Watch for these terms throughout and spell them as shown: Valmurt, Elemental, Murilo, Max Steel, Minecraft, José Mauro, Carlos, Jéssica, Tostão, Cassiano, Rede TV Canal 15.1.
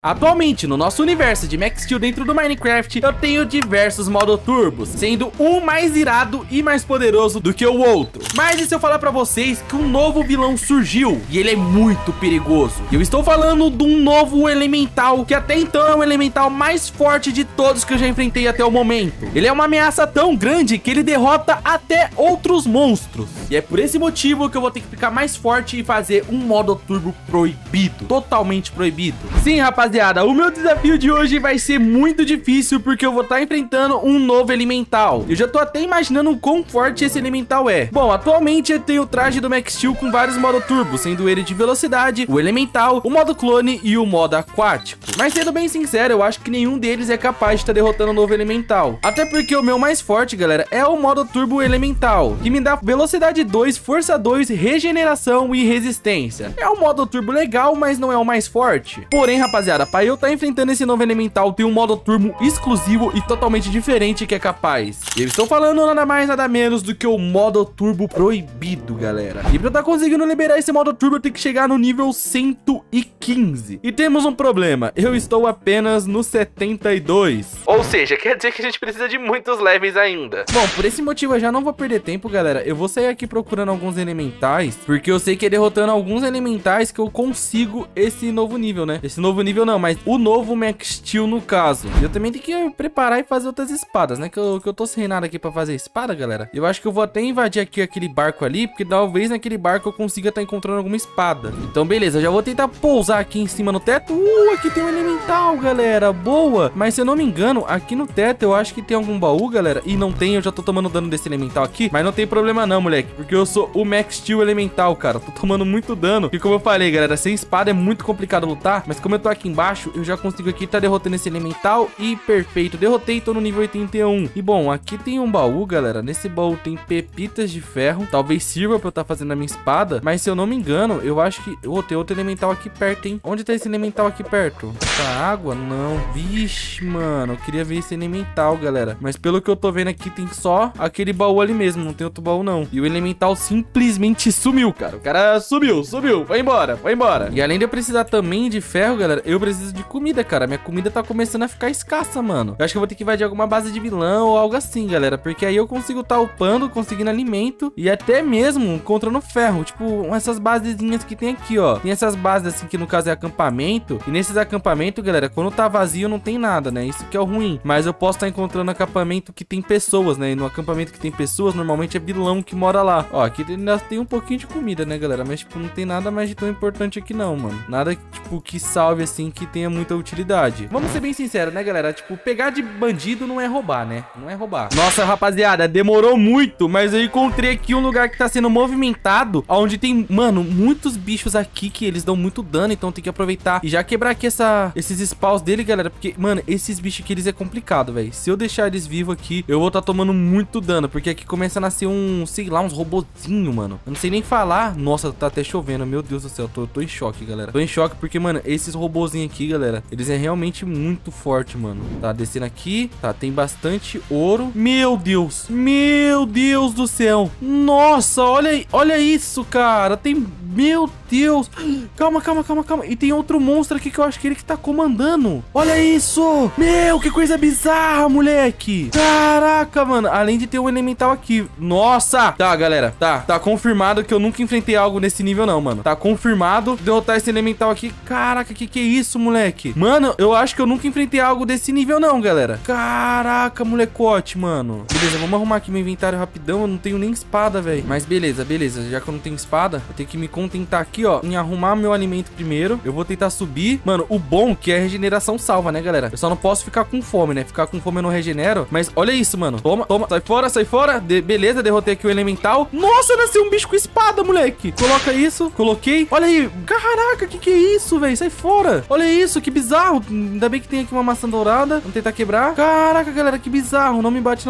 Atualmente, no nosso universo de Max Steel dentro do Minecraft, eu tenho diversos modos turbos, sendo um mais irado e mais poderoso do que o outro. Mas e se eu falar pra vocês que um novo vilão surgiu, e ele é muito perigoso? Eu estou falando de um novo elemental, que até então é o elemental mais forte de todos que eu já enfrentei até o momento. Ele é uma ameaça tão grande que ele derrota até outros monstros. E é por esse motivo que eu vou ter que ficar mais forte e fazer um modo turbo proibido, totalmente proibido. Sim, rapaz. Rapaziada, o meu desafio de hoje vai ser muito difícil porque eu vou estar enfrentando um novo elemental. Eu já tô até imaginando o quão forte esse elemental é. Bom, atualmente eu tenho o traje do Max Steel com vários modos turbo, sendo ele de velocidade, o elemental, o modo clone e o modo aquático. Mas sendo bem sincero, eu acho que nenhum deles é capaz de estar derrotando o novo elemental. Até porque o meu mais forte, galera, é o modo turbo elemental, que me dá velocidade 2, força 2, regeneração e resistência. É um modo turbo legal, mas não é o mais forte. Porém, rapaziada, para eu estar enfrentando esse novo elemental, tem um modo turbo exclusivo e totalmente diferente que é capaz. E eu estou falando nada mais, nada menos do que o modo turbo proibido, galera. E para eu estar conseguindo liberar esse modo turbo, eu tenho que chegar no nível 115. E temos um problema, eu estou apenas no 72. Ou seja, quer dizer que a gente precisa de muitos levels ainda. Bom, por esse motivo eu já não vou perder tempo, galera. Eu vou sair aqui procurando alguns elementais, porque eu sei que é derrotando alguns elementais que eu consigo esse novo nível, né? Esse novo nível não, mas o novo Max Steel no caso. Eu também tenho que preparar e fazer outras espadas, né? Que eu tô sem nada aqui pra fazer espada, galera. Eu acho que eu vou até invadir aqui aquele barco ali, porque talvez naquele barco eu consiga estar encontrando alguma espada. Então, beleza, eu já vou tentar pousar aqui em cima no teto. Aqui tem um elemental, galera. Boa! Mas se eu não me engano, aqui no teto eu acho que tem algum baú, galera. E não tem, eu já tô tomando dano desse elemental aqui. Mas não tem problema não, moleque, porque eu sou o Max Steel elemental, cara. Tô tomando muito dano. E como eu falei, galera, sem espada é muito complicado lutar, mas como eu tô aqui embaixo, eu já consigo aqui tá derrotando esse elemental e perfeito, derrotei, tô no nível 81. E bom, aqui tem um baú, galera, nesse baú tem pepitas de ferro, talvez sirva pra eu tá fazendo a minha espada, mas se eu não me engano, eu acho que... Oh, tem outro elemental aqui perto, hein? Onde tá esse elemental aqui perto? Tá água? Não. Vixe, mano, eu queria ver esse elemental, galera, mas pelo que eu tô vendo aqui tem só aquele baú ali mesmo, não tem outro baú não. E o elemental simplesmente sumiu, cara. O cara sumiu, foi embora, E além de eu precisar também de ferro, galera, eu preciso de comida, cara. Minha comida tá começando a ficar escassa, mano. Eu acho que eu vou ter que invadir alguma base de vilão ou algo assim, galera, porque aí eu consigo tá upando, conseguindo alimento e até mesmo encontrando ferro. Tipo, essas basezinhas que tem aqui, ó. Tem essas bases assim que no caso é acampamento. E nesses acampamentos, galera, quando tá vazio não tem nada, né? Isso que é o ruim. Mas eu posso tá encontrando acampamento que tem pessoas, né? E no acampamento que tem pessoas, normalmente é vilão que mora lá. Ó, aqui ainda tem um pouquinho de comida, né, galera? Mas, tipo, não tem nada mais de tão importante aqui não, mano. Nada, tipo, que salve assim, que tenha muita utilidade. Vamos ser bem sinceros, né, galera? Tipo, pegar de bandido não é roubar, né? Não é roubar. Nossa, rapaziada, demorou muito, mas eu encontrei aqui um lugar que tá sendo movimentado, onde tem, mano, muitos bichos aqui que eles dão muito dano, então tem que aproveitar e já quebrar aqui esses spawns dele, galera, porque, mano, esses bichos aqui, eles é complicado, velho. Se eu deixar eles vivos aqui, eu vou tá tomando muito dano, porque aqui começa a nascer um, sei lá, uns robozinhos, mano. Eu não sei nem falar. Nossa, tá até chovendo, meu Deus do céu, eu tô em choque, galera. Tô em choque porque, mano, esses robôzinho aqui, galera, eles é realmente muito forte, mano. Tá descendo aqui, tá, tem bastante ouro. Meu Deus do céu. Nossa, olha isso, cara. Tem, meu Deus. Calma. E tem outro monstro aqui que eu acho que ele que tá comandando. Olha isso. Meu, que coisa bizarra, moleque. Caraca, mano. Além de ter um elemental aqui. Nossa. Tá, galera, tá confirmado que eu nunca enfrentei algo nesse nível não, mano. Tá confirmado derrotar esse elemental aqui. Caraca, que é isso, moleque? Mano, eu acho que eu nunca enfrentei algo desse nível não, galera. Caraca, molecote, mano. Beleza, vamos arrumar aqui meu inventário rapidão. Eu não tenho nem espada, velho. Mas beleza. Já que eu não tenho espada, eu tenho que me contentar aqui, ó, em arrumar meu alimento primeiro. Eu vou tentar subir. Mano, o bom que é a regeneração salva, né, galera? Eu só não posso ficar com fome, né? Ficar com fome eu não regenero. Mas olha isso, mano. Toma. Sai fora. Beleza, derrotei aqui o elemental. Nossa, nasceu um bicho com espada, moleque. Coloca isso. Coloquei. Olha aí. Caraca, que é isso, velho? Sai fora. Olha isso, que bizarro. Ainda bem que tem aqui uma maçã dourada. Vamos tentar quebrar. Caraca, galera, que bizarro. Não me bate.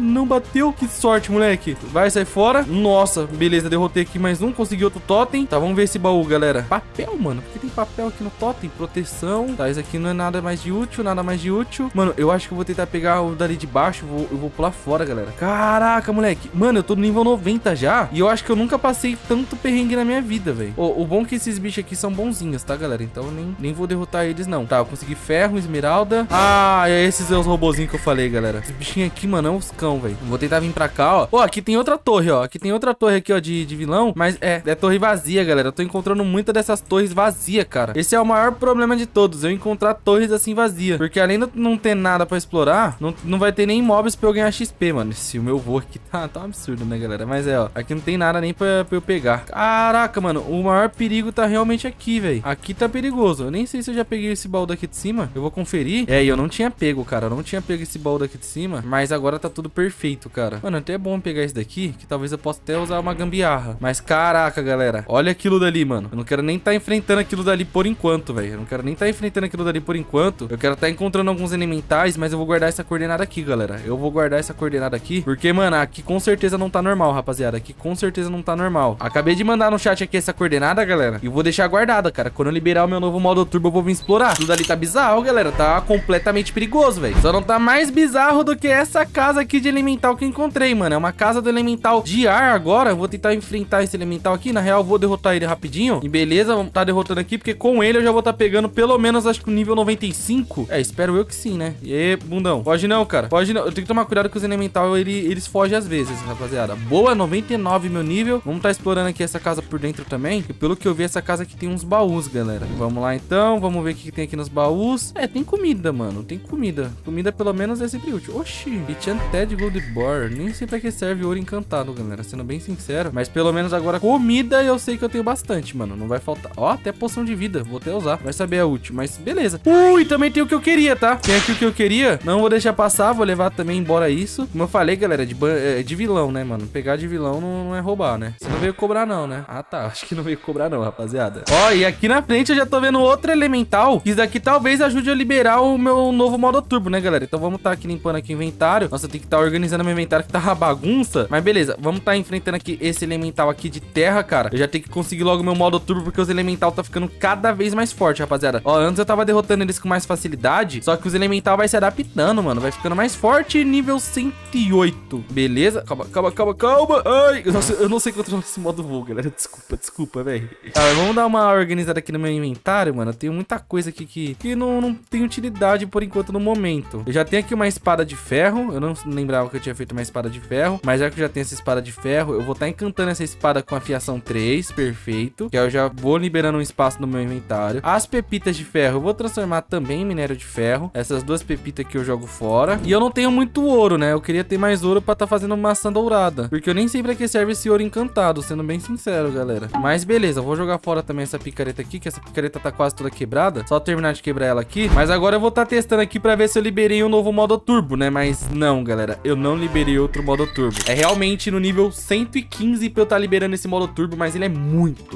Não bateu. Que sorte, moleque. Vai, sai fora. Nossa, beleza, derrotei aqui mais um. Consegui outro totem. tá, vamos ver esse baú, galera. Papel, mano, porque tem papel aqui no totem. Proteção, tá, isso aqui não é nada mais de útil. Nada mais de útil, mano, eu acho que eu vou tentar pegar o dali de baixo, eu vou pular fora, galera. Caraca, moleque, mano, eu tô no nível 90 já, e eu acho que eu nunca passei tanto perrengue na minha vida, velho. O bom é que esses bichos aqui são bonzinhos, tá, galera? Então eu nem vou derrotar eles, não. Tá, eu consegui ferro, esmeralda. Ah, esses são os robozinhos que eu falei, galera. Esses bichinhos aqui, mano, é uns cão, velho. Vou tentar vir pra cá, ó. Ó, aqui tem outra torre, ó. Aqui tem outra torre aqui, ó, de vilão. Mas é torre vazia, galera. Eu tô encontrando muita dessas torres vazias, cara. Esse é o maior problema de todos, eu encontrar torres assim vazias. Porque além de não ter nada pra explorar, não vai ter nem mobs pra eu ganhar XP, mano. Se o meu voo aqui tá um absurdo, né, galera? Mas ó, aqui não tem nada nem pra eu pegar. Caraca, mano, o maior perigo tá realmente aqui, velho. Aqui tá perigoso. Eu nem sei se eu já peguei esse baú daqui de cima. Eu vou conferir. É, e eu não tinha pego, cara. Eu não tinha pego esse baú daqui de cima, mas agora tá tudo perfeito, cara. Mano, até é bom pegar isso daqui, que talvez eu possa até usar uma gambiarra. Mas caraca, galera, olha aquilo dali, mano. Eu não quero nem tá enfrentando aquilo dali por enquanto, velho. Eu não quero nem tá enfrentando aquilo dali por enquanto. Eu quero tá encontrando alguns elementais, mas eu vou guardar essa coordenada aqui, galera. Eu vou guardar essa coordenada aqui, porque, mano, aqui com certeza não tá normal, rapaziada. Aqui com certeza não tá normal. Acabei de mandar no chat aqui essa coordenada, galera, e vou deixar guardada, cara. Quando eu liberar o meu novo modo turbo, eu vou vir explorar. Tudo ali tá bizarro, galera. Tá completamente perigoso, velho. Só não tá mais bizarro do que essa casa aqui de elemental que eu encontrei, mano. É uma casa do elemental de ar agora. Eu vou tentar enfrentar esse elemental aqui. Na real, eu vou derrotar ele rapidinho. E beleza, vamos tá derrotando aqui, porque com ele eu já vou tá pegando pelo menos, acho que o nível 95. É, espero eu que sim, né? E aí, bundão. Foge não, cara. Foge não. Eu tenho que tomar cuidado que os elemental, eles fogem às vezes, rapaziada. Boa, 99 meu nível. Vamos tá explorando aqui essa casa por dentro também. E pelo que eu vi, essa casa aqui tem uns baús, galera. Vamos lá, então. Vamos ver o que tem aqui nos baús. É, tem comida, mano. Tem comida. Comida, pelo menos, é sempre útil. Oxi. Enchanted Gold Bar. Nem sei pra que serve ouro encantado, galera. Sendo bem sincero. Mas pelo menos agora comida eu sei que eu tenho bastante, mano. Não vai faltar. Ó, até poção de vida. Vou até usar. Vai saber, é útil. Mas beleza. Ui, também tem o que eu queria, tá? Tem aqui o que eu queria. Não vou deixar passar. Vou levar também embora isso. Como eu falei, galera, de vilão, né, mano? Pegar de vilão não é roubar, né? Você não veio cobrar não, né? Ah, tá. Acho que não veio cobrar não, rapaziada. Ó, e aqui na frente eu já tô vendo outro elemental. Isso daqui talvez ajude a liberar o meu novo modo turbo, né, galera? Então vamos tá aqui limpando aqui o inventário. Nossa, eu tenho que tá organizando meu inventário, que tá uma bagunça. Mas beleza, vamos tá enfrentando aqui esse elemental aqui de terra, cara. Eu já tenho que conseguir logo meu modo turbo, porque os elemental tá ficando cada vez mais forte, rapaziada. Ó, antes eu tava derrotando eles com mais facilidade, só que os elemental vai se adaptando, mano. Vai ficando mais forte, nível 108. Beleza? Calma. Ai, nossa, eu não sei controlar esse modo voo, galera. Desculpa, velho. Tá, vamos dar uma organizada aqui no meu inventário, mano. Eu tenho muita coisa aqui que não tem utilidade por enquanto no momento. Eu já tenho aqui uma espada de ferro. Eu não lembrava que eu tinha feito uma espada de ferro, mas já que eu já tenho essa espada de ferro, eu vou tá encantando essa espada com afiação 3. Perfeito. Que aí eu já vou liberando um espaço no meu inventário. As pepitas de ferro eu vou transformar também em minério de ferro. Essas duas pepitas aqui eu jogo fora. E eu não tenho muito ouro, né? Eu queria ter mais ouro pra tá fazendo maçã dourada, porque eu nem sei pra que serve esse ouro encantado, sendo bem sincero, galera. Mas beleza, eu vou jogar fora também essa picareta aqui, que essa picareta tá quase toda quebrada. Só terminar de quebrar ela aqui. Mas agora eu vou tá testando aqui pra ver se eu liberei um novo modo turbo, né? Mas não, galera, eu não liberei outro modo turbo. É realmente no nível 115 pra eu tá liberando esse modo turbo, mas ele é muito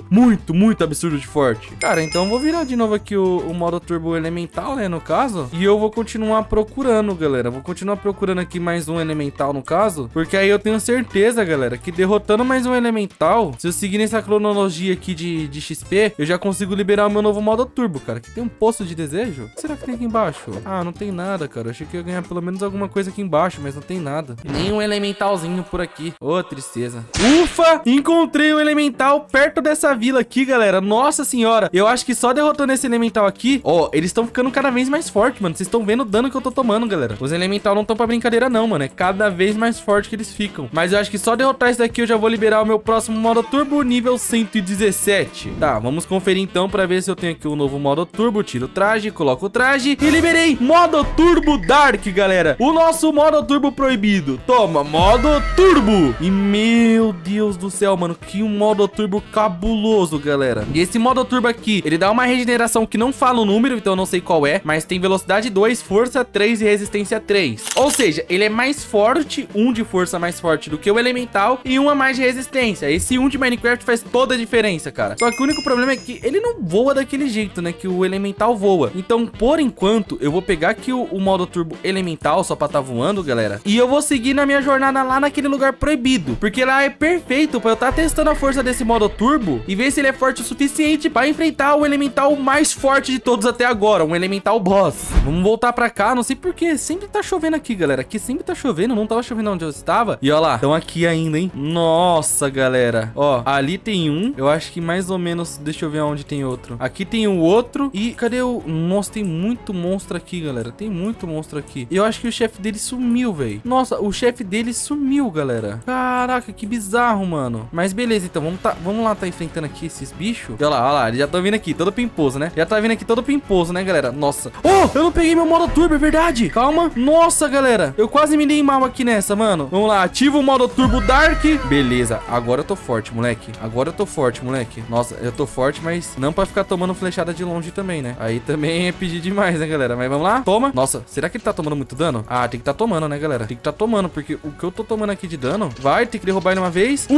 absurdo de forte. Cara, então eu vou virar de novo aqui o modo turbo elemental, né, no caso. E eu vou continuar procurando, galera. Vou continuar procurando aqui mais um elemental, no caso, porque aí eu tenho certeza, galera, que derrotando mais um elemental, se eu seguir nessa cronologia aqui de XP, eu já consigo liberar o meu novo modo turbo, cara. Que tem um poço de desejo? O que será que tem aqui embaixo? Ah, não tem nada, cara. Eu achei que ia ganhar pelo menos alguma coisa aqui embaixo, mas não tem nada. Nem um elementalzinho por aqui. Ô, tristeza. Ufa! Encontrei um elemental perto dessa vila aqui, galera. Nossa senhora! Eu acho que só derrotando esse elemental aqui, ó, eles estão ficando cada vez mais fortes, mano. Vocês estão vendo o dano que eu tô tomando, galera. Os elemental não estão pra brincadeira não, mano. É cada vez mais forte que eles ficam. Mas eu acho que só derrotar isso daqui eu já vou liberar o meu próximo modo turbo, nível 117. Tá, vamos conferir então pra ver se eu tenho aqui um novo modo turbo. Tiro o traje, coloco o traje e liberei modo turbo dark, galera. O nosso modo turbo proibido. Toma, modo turbo. E meu Deus do céu, mano, que um modo turbo cabuloso, galera. E esse modo turbo aqui, ele dá uma regeneração que não fala o número, então eu não sei qual é, mas tem velocidade 2, força 3 e resistência 3. Ou seja, ele é mais forte, um de força mais forte do que o elemental e um a mais de resistência. Esse um de Minecraft faz toda a diferença, cara. Só que o único problema é que ele não voa daquele jeito, né, que o elemental voa. Então, por enquanto, eu vou pegar aqui o modo turbo elemental só pra tá voando, galera, e eu vou seguir na minha jornada lá naquele lugar proibido, porque lá é perfeito pra eu tá testando a força desse modo turbo turbo e ver se ele é forte o suficiente para enfrentar o elemental mais forte de todos até agora, um elemental boss. Vamos voltar pra cá, não sei porque sempre tá chovendo aqui, galera. Aqui sempre tá chovendo, não tava chovendo onde eu estava. E ó lá, estão aqui ainda, hein? Nossa, galera. Ó, ali tem um. Eu acho que mais ou menos, deixa eu ver onde tem outro. Aqui tem o outro. E cadê o... Nossa, tem muito monstro aqui, galera. Tem muito monstro aqui. Eu acho que o chefe dele sumiu, velho. Nossa, o chefe dele sumiu, galera. Caraca, que bizarro, mano. Mas beleza, então. Vamos lá tá enfrentando aqui esses bichos. E olha lá, eles já estão vindo aqui, todo pimposo, né? Já tá vindo aqui todo pimposo, né, galera? Nossa. Oh, eu não peguei meu modo turbo, é verdade. Calma. Nossa, galera. Eu quase me dei mal aqui nessa, mano. Vamos lá, ativa o modo turbo dark. Beleza, agora eu tô forte, moleque. Agora eu tô forte, moleque. Nossa, eu tô forte, mas não pra ficar tomando flechada de longe também, né? Aí também é pedir demais, né, galera? Mas vamos lá. Toma. Nossa, será que ele tá tomando muito dano? Ah, tem que tá tomando, né, galera? Tem que tá tomando, porque o que eu tô tomando aqui de dano... Vai, tem que derrubar ele uma vez.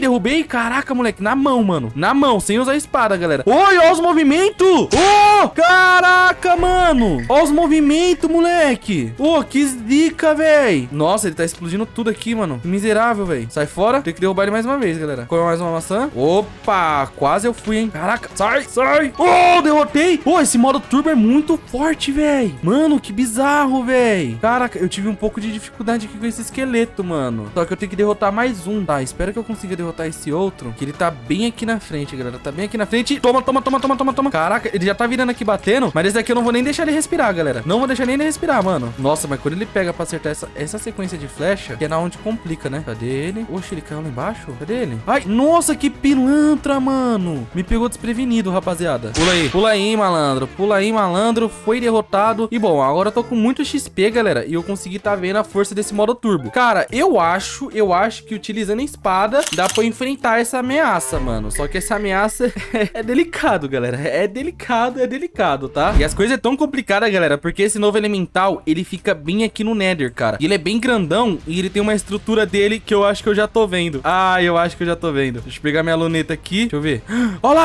Derrubei. Caraca, moleque, na mão, mano. Na mão, sem usar a espada, galera. Oi, ó os movimentos. Oh, caraca, mano. Ó os movimentos, moleque. Oh, que zica, véi. Nossa, ele tá explodindo tudo aqui, mano. Miserável, véi. Sai fora. Tem que derrubar ele mais uma vez, galera. Come mais uma maçã. Opa, quase eu fui, hein. Caraca, sai. Oh, derrotei. Oh, esse modo turbo é muito forte, véi. Mano, que bizarro, véi. Caraca, eu tive um pouco de dificuldade aqui com esse esqueleto, mano. Só que eu tenho que derrotar mais um. Tá, espero que eu consiga derrotar esse outro, que ele tá bem aqui na frente, galera. Tá bem aqui na frente. Toma. Caraca, ele já tá virando aqui batendo, mas esse daqui eu não vou nem deixar ele respirar, galera. Não vou deixar nem ele respirar, mano. Nossa, mas quando ele pega pra acertar essa sequência de flecha, que é na onde complica, né? Cadê ele? Oxe, ele caiu lá embaixo? Cadê ele? Ai, nossa, que pilantra, mano. Me pegou desprevenido, rapaziada. Pula aí, malandro. Foi derrotado. E bom, agora eu tô com muito XP, galera, e eu consegui tá vendo a força desse modo turbo. Cara, eu acho que utilizando a espada, dá pra enfrentar essa ameaça, mano. Só que essa ameaça é delicado, galera. É delicado, tá? E as coisas é tão complicada, galera, porque esse novo elemental, ele fica bem aqui no Nether, cara. E ele é bem grandão e ele tem uma estrutura dele que eu acho que eu já tô vendo. Deixa eu pegar minha luneta aqui. Deixa eu ver. Olha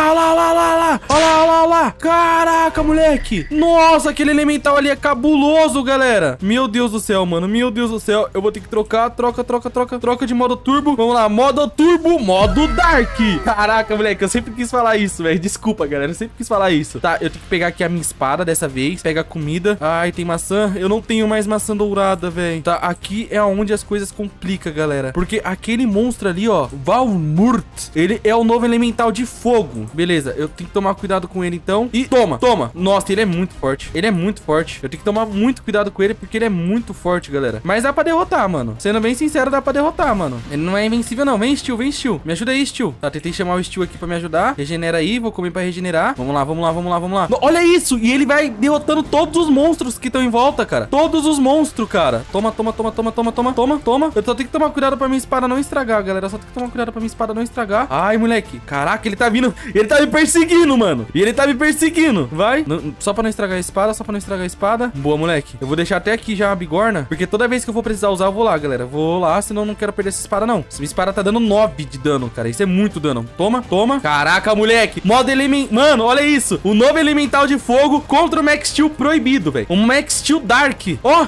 lá. Caraca, moleque. Nossa, aquele elemental ali é cabuloso, galera. Meu Deus do céu, mano. Eu vou ter que trocar. Troca de modo turbo. Vamos lá, modo turbo, modo dark. Caraca, moleque, eu sempre quis falar isso, velho. Desculpa, galera, eu sempre quis falar isso. Tá, eu tenho que pegar aqui a minha espada dessa vez. Pega a comida. Ai, tem maçã. Eu não tenho mais maçã dourada, velho. Tá, aqui é onde as coisas complicam, galera. Porque aquele monstro ali, ó, Valmurt, ele é o novo elemental de fogo. Beleza, eu tenho que tomar cuidado com ele, então. E toma. Nossa, ele é muito forte. Eu tenho que tomar muito cuidado com ele, porque ele é muito forte, galera. Mas dá pra derrotar, mano. Sendo bem sincero, dá pra derrotar, mano. Ele não é invencível, não. Vem, Steel. Me ajuda aí, Steel. Tá, tentei chamar o Steel aqui pra me ajudar. Regenera aí, vou comer pra regenerar. Vamos lá. Olha isso! E ele vai derrotando todos os monstros que estão em volta, cara. Toma. Eu só tenho que tomar cuidado pra minha espada não estragar, galera. Ai, moleque. Caraca, ele tá vindo. Ele tá me perseguindo, mano. Vai. Só pra não estragar a espada. Boa, moleque. Eu vou deixar até aqui já a bigorna, porque toda vez que eu vou precisar usar, eu vou lá, galera. Senão eu não quero perder essa espada, não. Essa espada tá dando 9 de dano, cara. Isso é muito dano. Toma. Caraca, moleque. Modo elemental. Mano, olha isso. O novo elemental de fogo contra o Max Steel proibido, velho. O Max Steel Dark. Ó,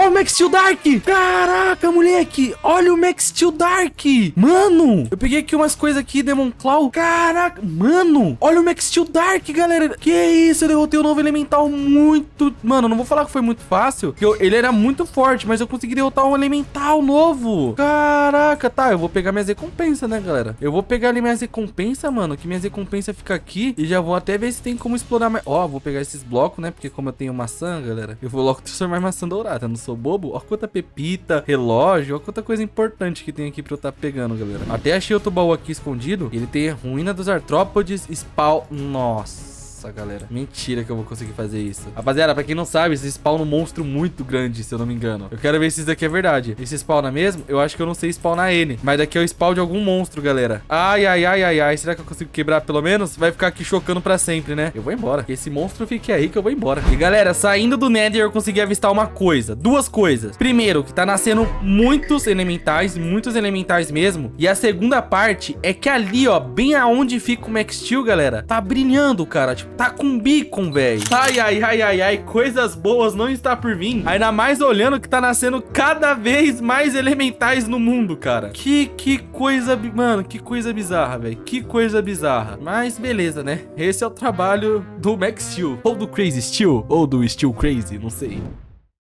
o Max Steel Dark. Caraca, moleque. Olha o Max Steel Dark. Mano, eu peguei aqui umas coisas aqui, Demon Claw. Caraca, mano. Olha o Max Steel Dark, galera. Que isso, eu derrotei o novo elemental muito... Mano, não vou falar que foi muito fácil, porque ele era muito forte, mas eu consegui derrotar um elemental novo. Caraca, tá. Eu vou pegar minhas recompensas, né, galera? Eu vou pegar ali minhas recompensas, mano, que minhas recompensas ficam aqui. E já vou até ver se tem como explorar mais. Ó, vou pegar esses blocos, né? Porque como eu tenho maçã, galera, eu vou logo transformar em maçã dourada. Não sou bobo. Ó quanta pepita, relógio, ó quanta coisa importante que tem aqui pra eu estar pegando, galera. Até achei outro baú aqui escondido. Ele tem a ruína dos artrópodes, spawn. Nossa, galera. Mentira que eu vou conseguir fazer isso. Rapaziada, pra quem não sabe, esse spawn é um monstro muito grande, se eu não me engano. Eu quero ver se isso daqui é verdade. Esse spawna mesmo? Eu acho que eu não sei spawnar ele. Mas daqui é o spawn de algum monstro, galera. Ai. Será que eu consigo quebrar pelo menos? Vai ficar aqui chocando pra sempre, né? Eu vou embora. Esse monstro fique aí que eu vou embora. E, galera, saindo do Nether, eu consegui avistar uma coisa. Duas coisas. Primeiro, que tá nascendo muitos elementais mesmo. E a segunda parte é que ali, ó, bem aonde fica o Max Steel, galera, tá brilhando, cara. Tipo, tá com bacon, velho. Ai, ai, ai, ai, ai, coisas boas não está por vir. Ainda mais olhando que tá nascendo cada vez mais elementais no mundo, cara. Que coisa, mano, que coisa bizarra, velho. Que coisa bizarra. Mas beleza, né? Esse é o trabalho do Max Steel, ou do Crazy Steel, ou do Steel Crazy, não sei.